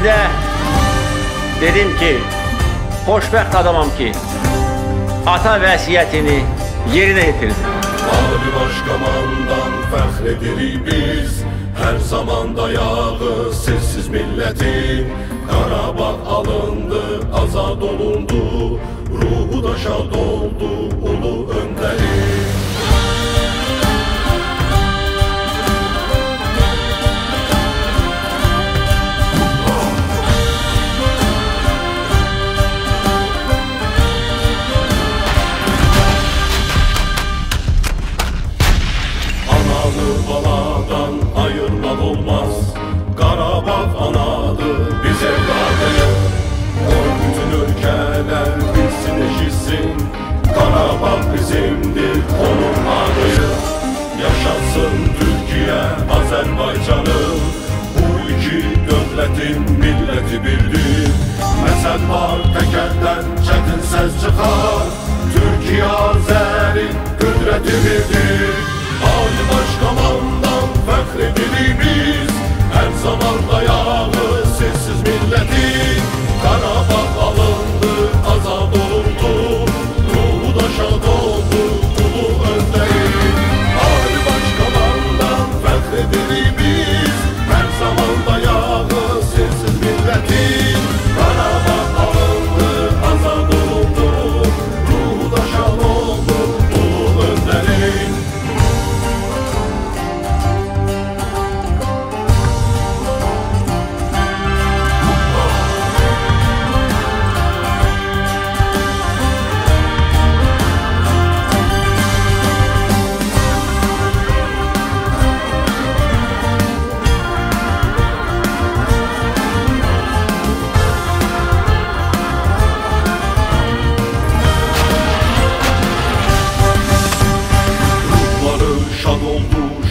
Gəldiyimdə dedim ki, xoşbəxt adamam ki, ata vəsiyyətini yerinə yetirdim. Ali baş komandan fəxr edirik biz, hər zaman dayağı sizsiz millətin. Qarabağ alındı, azad olundu, ruhu da şad oldu ulu öndərin. Baladan ayırmak olmaz, Qarabağ anadır biz evladıyız. O bütün ülkeler bilsin eşitsin, Qarabağ bizimdir onun adıyız. Yaşasın Türkiye Azərbaycanı, bu iki dövlətin milleti birdir. Məsəl var təkərdən çətin səs çıxar, Türkiye Azərin qüdrəti birdir. Ali baş komandan fəxr edirik biz, hər zaman dayağı sizsiz millətin. Qarabağ alındı, azad oldu, ruhu da şad oldu ulu öndərin. Ali baş komandan fəxr edirik biz, hər zaman dayağı sizsiz millətin. Qarabağ alındı, azad oldu, ruhu da şad oldu ulu öndərin.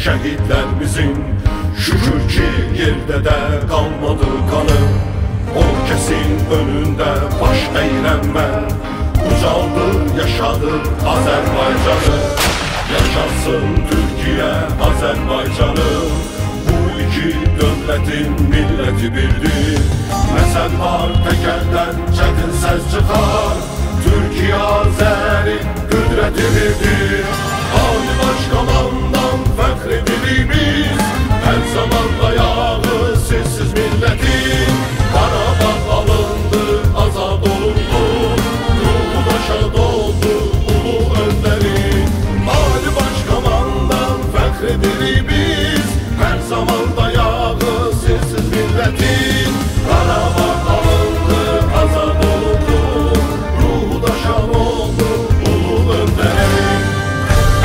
Şəhidlərimizin şükür ki yerdə də qalmadı qanı. O kəsin önündə baş əyrənmə, ucaldı, yaşadı Azərbaycanı. Yaşasın Türkiyə Azərbaycanı, bu iki dövlətin milləti birdir. Məsəl var təkərdən çətin səs çıxar, Türkiyə Azərin qüdrəti birdir. Ali baş komandan fəxr edirik biz, hər zaman dayağı sizsiz millətin. Qarabağ alındı, azad olundu, ruhu da şad oldu ulu öndərin. Ali baş komandan fəxr edirik biz, hər zaman dayağı sizsiz millətin. Qarabağ alındı, azad olundu, ruhu da şad oldu ulu öndərin.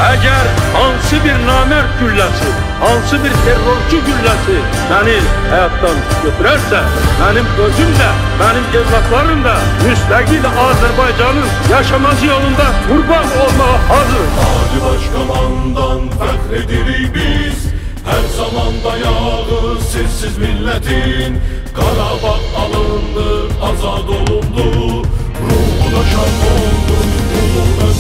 Əgər hansı bir namərd gülləsi, hansı bir terrorçu gülləsi məni həyatdan götürərsə, mənim özüm də, mənim evlatlarım da müstəqil Azərbaycanın yaşaması yolunda qurban olmağa hazır. Ali baş komandan fəxr edirik biz, hər zaman dayağı sizsiz millətin. Qarabağ alındı, azad olundu, ruhu da şad oldu.